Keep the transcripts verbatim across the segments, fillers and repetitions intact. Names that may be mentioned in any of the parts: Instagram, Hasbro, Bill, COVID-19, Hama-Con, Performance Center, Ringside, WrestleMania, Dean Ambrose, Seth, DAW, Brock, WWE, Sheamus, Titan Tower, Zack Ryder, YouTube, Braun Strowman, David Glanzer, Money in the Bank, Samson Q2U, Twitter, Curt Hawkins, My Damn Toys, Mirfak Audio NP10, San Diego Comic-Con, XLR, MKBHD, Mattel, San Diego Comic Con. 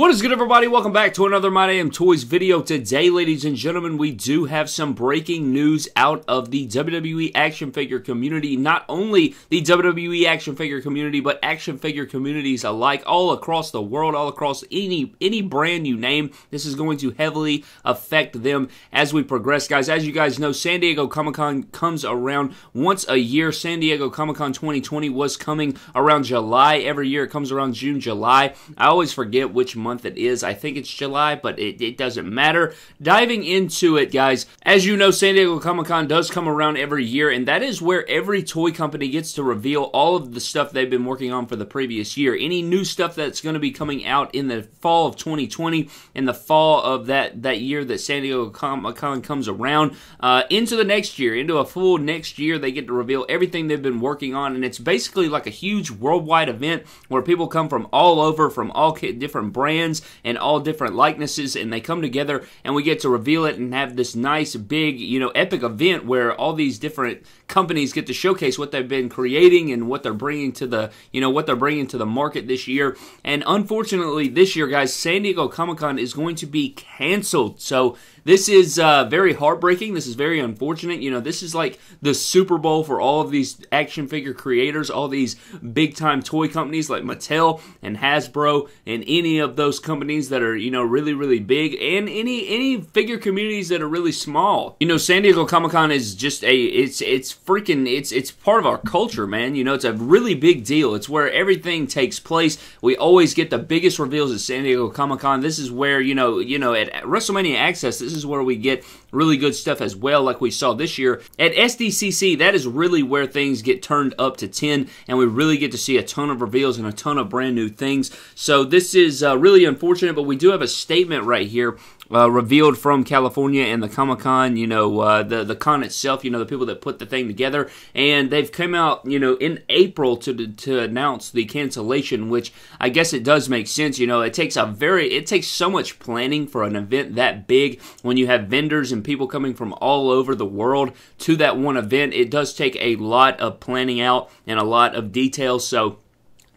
What is good, everybody? Welcome back to another My Damn Toys video. Today, ladies and gentlemen, we do have some breaking news out of the W W E action figure community. Not only the W W E action figure community, but action figure communities alike all across the world, all across any, any brand you name. This is going to heavily affect them as we progress, guys. As you guys know, San Diego Comic-Con comes around once a year. San Diego Comic-Con twenty twenty was coming around July. Every year it comes around June, July. I always forget which month it is. I think it's July, but it, it doesn't matter. Diving into it, guys, as you know, San Diego Comic-Con does come around every year, and that is where every toy company gets to reveal all of the stuff they've been working on for the previous year. Any new stuff that's going to be coming out in the fall of twenty twenty, in the fall of that, that year that San Diego Comic-Con comes around, uh, into the next year, into a full next year, they get to reveal everything they've been working on, and it's basically like a huge worldwide event where people come from all over, from all different brands, and all different likenesses, and they come together and we get to reveal it and have this nice big, you know, epic event where all these different companies get to showcase what they've been creating and what they're bringing to the, you know, what they're bringing to the market this year. And unfortunately this year, guys, San Diego Comic-Con is going to be canceled. So this is uh, very heartbreaking. This is very unfortunate. You know, this is like the Super Bowl for all of these action figure creators, all these big-time toy companies like Mattel and Hasbro and any of those companies that are, you know, really, really big, and any any figure communities that are really small. You know, San Diego Comic-Con is just a, it's it's freaking, it's, it's part of our culture, man. You know, it's a really big deal. It's where everything takes place. We always get the biggest reveals at San Diego Comic-Con. This is where, you know, you know, at WrestleMania Access, this This is where we get really good stuff as well, like we saw this year. At S D C C, that is really where things get turned up to ten, and we really get to see a ton of reveals and a ton of brand new things. So this is uh, really unfortunate, but we do have a statement right here Uh, revealed from California and the Comic-Con, you know, uh, the, the con itself, you know, the people that put the thing together, and they've come out, you know, in April to to announce the cancellation, which I guess it does make sense. You know, it takes a very, it takes so much planning for an event that big when you have vendors and people coming from all over the world to that one event. It does take a lot of planning out and a lot of details, so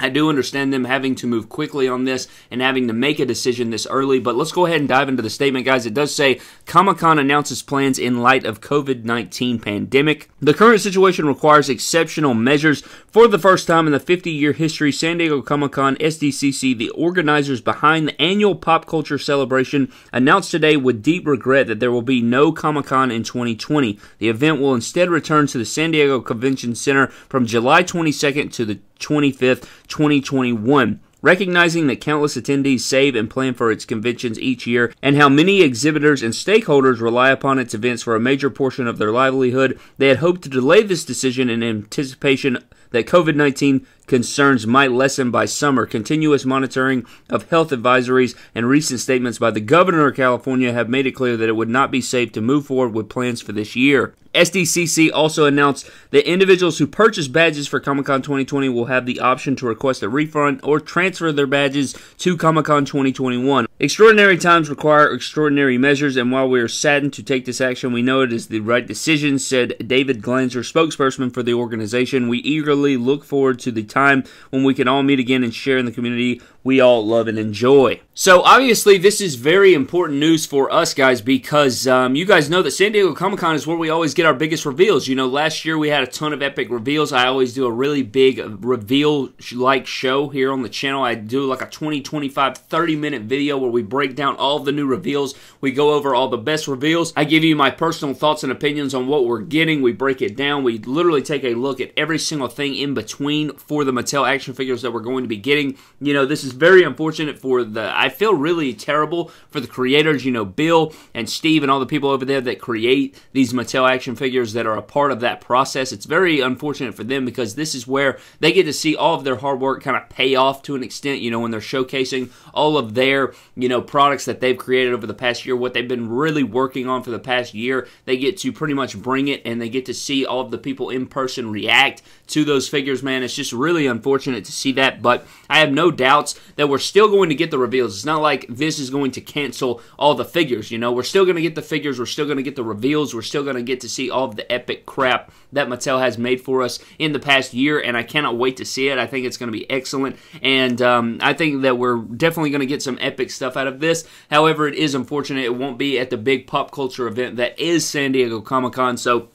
I do understand them having to move quickly on this and having to make a decision this early, but let's go ahead and dive into the statement, guys. It does say, Comic-Con announces plans in light of COVID nineteen pandemic. The current situation requires exceptional measures. For the first time in the fifty-year history, San Diego Comic-Con S D C C, the organizers behind the annual pop culture celebration, announced today with deep regret that there will be no Comic-Con in twenty twenty. The event will instead return to the San Diego Convention Center from July twenty-second to the twenty-fifth, twenty twenty-one. Recognizing that countless attendees save and plan for its conventions each year, and how many exhibitors and stakeholders rely upon its events for a major portion of their livelihood, they had hoped to delay this decision in anticipation that COVID nineteen concerns might lessen by summer. Continuous monitoring of health advisories and recent statements by the governor of California have made it clear that it would not be safe to move forward with plans for this year. S D C C also announced that individuals who purchase badges for Comic-Con twenty twenty will have the option to request a refund or transfer their badges to Comic-Con twenty twenty-one. Extraordinary times require extraordinary measures, and while we are saddened to take this action, we know it is the right decision, said David Glanzer, spokesperson for the organization. We eagerly look forward to the time when we can all meet again and share in the community we all love and enjoy. So obviously this is very important news for us, guys, because um, you guys know that San Diego Comic-Con is where we always get our biggest reveals. You know, last year we had a ton of epic reveals. I always do a really big reveal-like show here on the channel. I do like a twenty, twenty-five, thirty minute video where we break down all the new reveals. We go over all the best reveals. I give you my personal thoughts and opinions on what we're getting. We break it down. We literally take a look at every single thing in between for the Mattel action figures that we're going to be getting. You know, this is very unfortunate for the, I feel really terrible for the creators, you know, Bill and Steve and all the people over there that create these Mattel action figures that are a part of that process. It's very unfortunate for them because this is where they get to see all of their hard work kind of pay off to an extent, you know, when they're showcasing all of their, you know, products that they've created over the past year, what they've been really working on for the past year. They get to pretty much bring it, and they get to see all of the people in person react to those figures, man. It's just really unfortunate to see that, but I have no doubts that we're still going to get the reveals. It's not like this is going to cancel all the figures, you know. We're still going to get the figures. We're still going to get the reveals. We're still going to get to see all of the epic crap that Mattel has made for us in the past year, and I cannot wait to see it. I think it's going to be excellent, and um, I think that we're definitely going to get some epic stuff out of this. However, it is unfortunate it won't be at the big pop culture event that is San Diego Comic-Con, so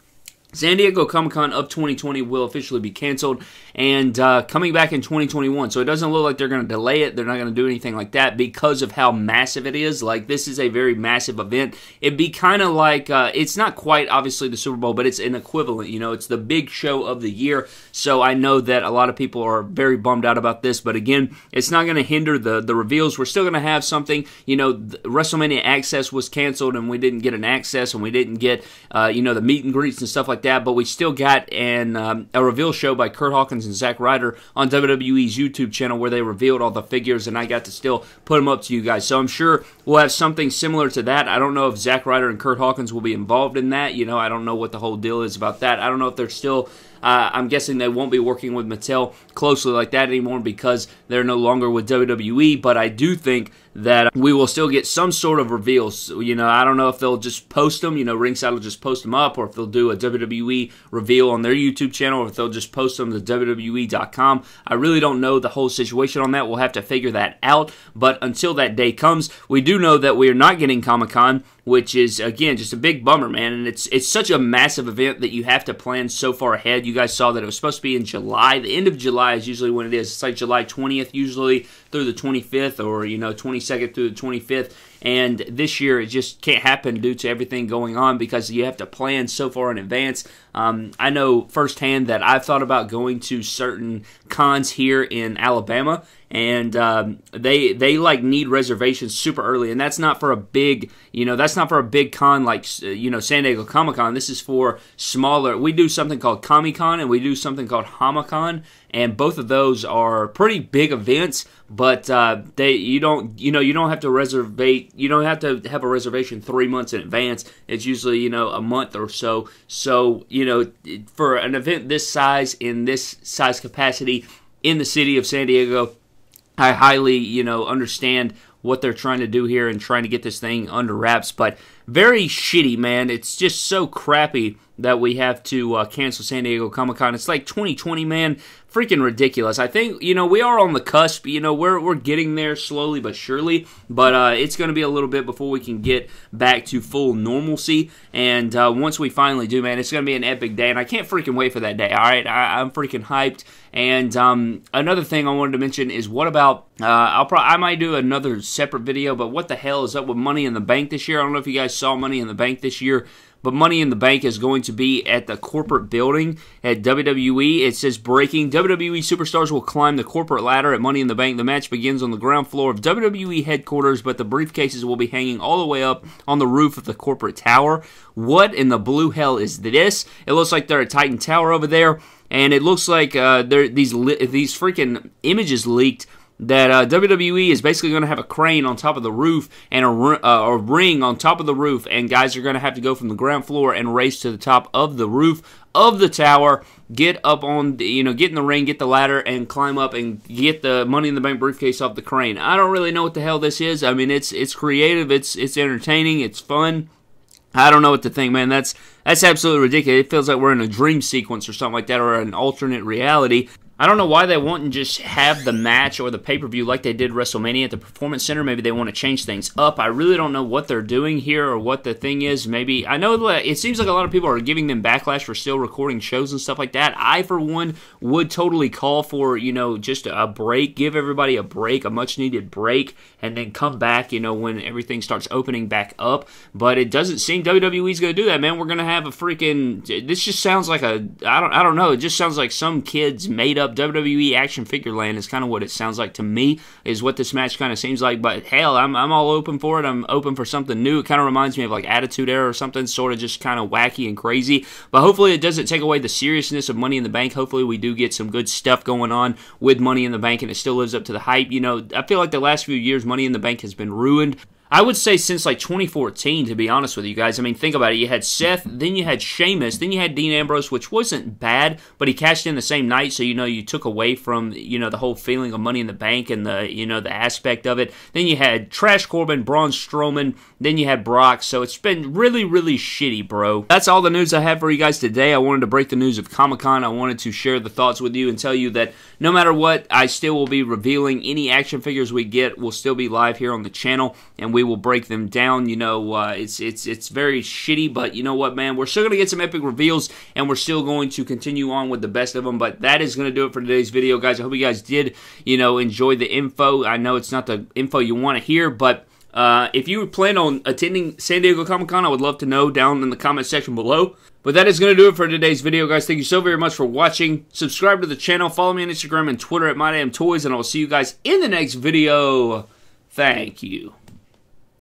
San Diego Comic-Con of twenty twenty will officially be canceled and uh, coming back in twenty twenty-one. So it doesn't look like they're going to delay it. They're not going to do anything like that because of how massive it is. Like, this is a very massive event. It'd be kind of like, uh, it's not quite obviously the Super Bowl, but it's an equivalent. You know, it's the big show of the year. So I know that a lot of people are very bummed out about this. But again, it's not going to hinder the, the reveals. We're still going to have something. You know, WrestleMania Access was canceled and we didn't get an Access and we didn't get, uh, you know, the meet and greets and stuff like that, but we still got an um, a reveal show by Curt Hawkins and Zack Ryder on W W E's YouTube channel where they revealed all the figures, and I got to still put them up to you guys. So I'm sure we'll have something similar to that. I don't know if Zack Ryder and Curt Hawkins will be involved in that. You know, I don't know what the whole deal is about that. I don't know if they're still... Uh, I'm guessing they won't be working with Mattel closely like that anymore because they're no longer with W W E, but I do think that we will still get some sort of reveals. You know, I don't know if they'll just post them, you know, Ringside will just post them up, or if they'll do a W W E reveal on their YouTube channel, or if they'll just post them to W W E dot com. I really don't know the whole situation on that. We'll have to figure that out, but until that day comes, we do know that we are not getting Comic-Con, which is, again, just a big bummer, man. And it's it's such a massive event that you have to plan so far ahead. You guys saw that it was supposed to be in July. The end of July is usually when it is. It's like July twentieth usually through the twenty-fifth, or, you know, twenty-second through the twenty-fifth. And this year, it just can't happen due to everything going on because you have to plan so far in advance. Um, I know firsthand that I've thought about going to certain cons here in Alabama, and um, they they like need reservations super early, and that's not for a big, you know, that's not for a big con like, you know, San Diego Comic-Con. This is for smaller. We do something called Comic-Con, and we do something called Hama-Con, and both of those are pretty big events. But uh, they, you don't, you know, you don't have to reservate. You don't have to have a reservation three months in advance. It's usually, you know, a month or so. So, you know, for an event this size in this size capacity in the city of San Diego, I highly, you know, understand what they're trying to do here and trying to get this thing under wraps. But very shitty, man. It's just so crappy that we have to uh, cancel San Diego Comic-Con. It's like twenty twenty, man. Freaking ridiculous. I think, you know, we are on the cusp. You know, we're we're getting there slowly but surely, but uh, it's going to be a little bit before we can get back to full normalcy, and uh, once we finally do, man, it's going to be an epic day, and I can't freaking wait for that day, all right? I, I'm freaking hyped, and um, another thing I wanted to mention is what about, uh, I'll pro I might do another separate video, but what the hell is up with Money in the Bank this year? I don't know if you guys saw Money in the Bank this year, but Money in the Bank is going to be at the corporate building at W W E. It says, breaking, W W E superstars will climb the corporate ladder at Money in the Bank. The match begins on the ground floor of W W E headquarters, but the briefcases will be hanging all the way up on the roof of the corporate tower. What in the blue hell is this? It looks like they're at Titan Tower over there, and it looks like uh, these, these freaking images leaked that uh, W W E is basically going to have a crane on top of the roof and a, uh, a ring on top of the roof, and guys are going to have to go from the ground floor and race to the top of the roof of the tower, get up on, the, you know, get in the ring, get the ladder, and climb up and get the Money in the Bank briefcase off the crane. I don't really know what the hell this is. I mean, it's it's creative, it's it's entertaining, it's fun. I don't know what to think, man. That's that's absolutely ridiculous. It feels like we're in a dream sequence or something like that, or an alternate reality. I don't know why they wouldn't just have the match or the pay-per-view like they did WrestleMania at the Performance Center. Maybe they want to change things up. I really don't know what they're doing here or what the thing is. Maybe, I know it seems like a lot of people are giving them backlash for still recording shows and stuff like that. I, for one, would totally call for, you know, just a break. Give everybody a break, a much-needed break, and then come back, you know, when everything starts opening back up. But it doesn't seem W W E's going to do that, man. We're going to have a freaking, this just sounds like a, I don't, I don't know, it just sounds like some kids made up W W E action figure land is kind of what it sounds like to me, is what this match kind of seems like. But hell, I'm, I'm all open for it. I'm open for something new. It kind of reminds me of like Attitude Era or something, sort of just kind of wacky and crazy. But hopefully it doesn't take away the seriousness of Money in the Bank. Hopefully we do get some good stuff going on with Money in the Bank and it still lives up to the hype. You know, I feel like the last few years Money in the Bank has been ruined. I would say since like twenty fourteen, to be honest with you guys. I mean, think about it. You had Seth, then you had Sheamus, then you had Dean Ambrose, which wasn't bad, but he cashed in the same night, so, you know, you took away from, you know, the whole feeling of Money in the Bank and the, you know, the aspect of it. Then you had Trash Corbin, Braun Strowman, then you had Brock, so it's been really, really shitty, bro. That's all the news I have for you guys today. I wanted to break the news of Comic-Con. I wanted to share the thoughts with you and tell you that no matter what, I still will be revealing any action figures we get. We'll still be live here on the channel, and we We will break them down. You know, uh, it's it's it's very shitty, but you know what, man? We're still going to get some epic reveals, and we're still going to continue on with the best of them. But that is going to do it for today's video, guys. I hope you guys did, you know, enjoy the info. I know it's not the info you want to hear, but uh, if you plan on attending San Diego Comic-Con, I would love to know down in the comment section below. But that is going to do it for today's video, guys. Thank you so very much for watching. Subscribe to the channel. Follow me on Instagram and Twitter at My Damn Toys, and I'll see you guys in the next video. Thank you.